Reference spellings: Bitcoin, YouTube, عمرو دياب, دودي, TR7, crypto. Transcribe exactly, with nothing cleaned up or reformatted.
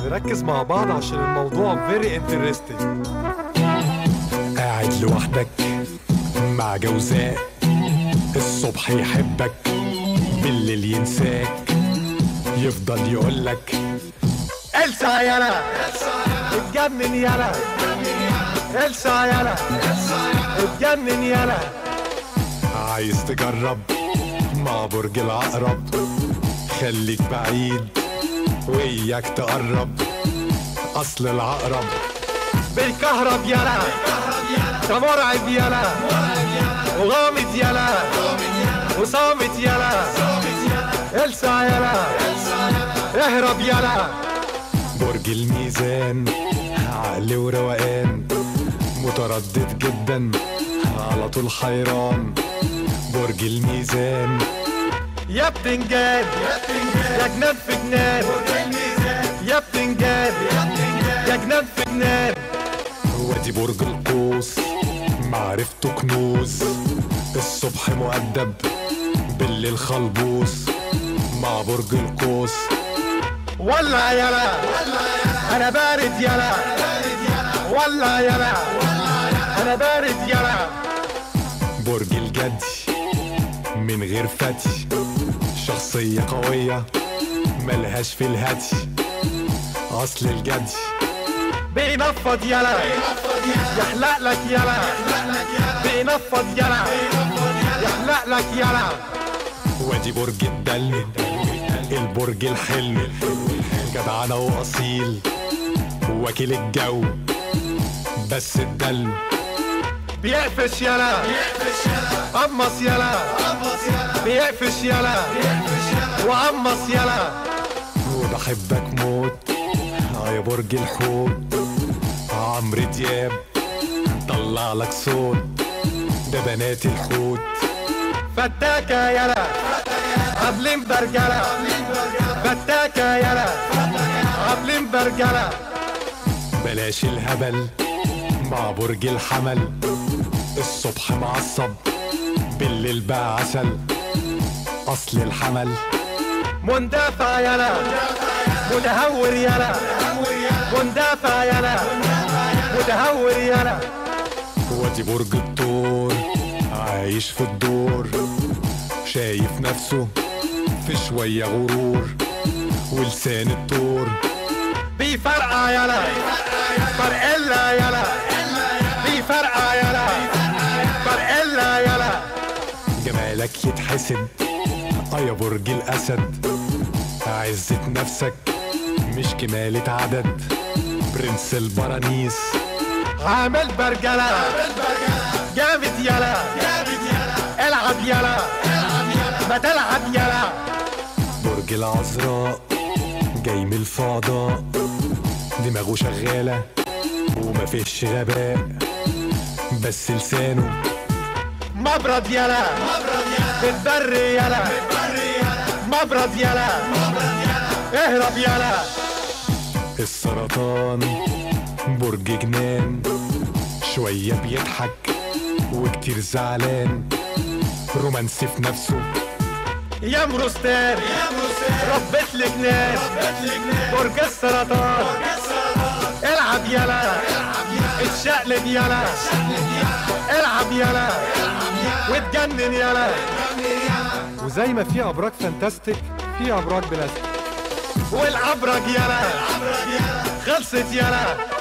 نركز مع بعض عشان الموضوع فيري انترستنج. قاعد لوحدك مع جوزاك، الصبح يحبك بالليل ينساك، يفضل يقولك إلسا يالا اتجنن يالا إلسا يالا اتجنن يالا. عايز تجرب مع برج العقرب، خليك بعيد وياك تقرب، أصل العقرب بالكهرب يالا، ده مرعب يالا وغامض يالا وصامت يالا، إلسا يالا اهرب يالا. برج الميزان عقل وروقان، متردد جدا على طول حيران، برج الميزان يا بتنجان يا جنان في جنان، يا بتنجان يا جنان في جنان. هو دي برج القوس معرفته كنوز، الصبح مؤدب بالليل خلبوس، مع برج القوس ولع يلا انا بارد يلا، ولع يلا انا بارد يلا. برج الجدي من غير فتي، شخصية قوية ملهاش في الهاتي، أصل الجدي بينفض يلا يحلق لك يلا، بينفض يلا يحلق لك يلا. وادي برج الدلم البرج الحلم، جدعانة وأصيل وكيل الجو، بس الدلم بيقفش يلا قمص يلا، بيقفش يلا وقمص يلا. وبحبك موت يا برج الحوت، عمرو دياب طلع لك صوت، ده بنات الحوت فتاكة يلا قابلين برجلة، فتاكة يلا قابلين برجلة. بلاش الهبل مع برج الحمل، الصبح معصب بالليل بقى عسل، أصل الحمل مندفع يلا متهور يلا، مندفع يلا متهور يلا. ودي برج الثور عايش في الدور، شايف نفسه في شوية غرور، ولسان الثور بيفرقع يلا فرقلة يلا، بيفرقع يلا فرقلة يلا. جمالك يتحسد اه يا برج الأسد، عزة نفسك مش كمالة عدد، برنس البرانيس عامل برجلة جامد يلا، العب يلا ما تلعب يلا. برج العذراء جاي من الفضاء، دماغه شغالة وما فيهش غباء، بس لسانه مبرد يلا، بتبري يلا مبرد يلا اهرب يلا. السرطان برج جنان، شوية بيضحك وكتير زعلان، رومانسي في نفسه يا مروستان، ربت لك ناس برج السرطان، العب يلا اتشقلب يلا، العب يلا واتجنن يلا. وزي ما في ابراج فانتاستيك في ابراج بلاستيك، والابراج يلا خلصت يلا.